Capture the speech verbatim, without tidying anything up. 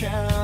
count.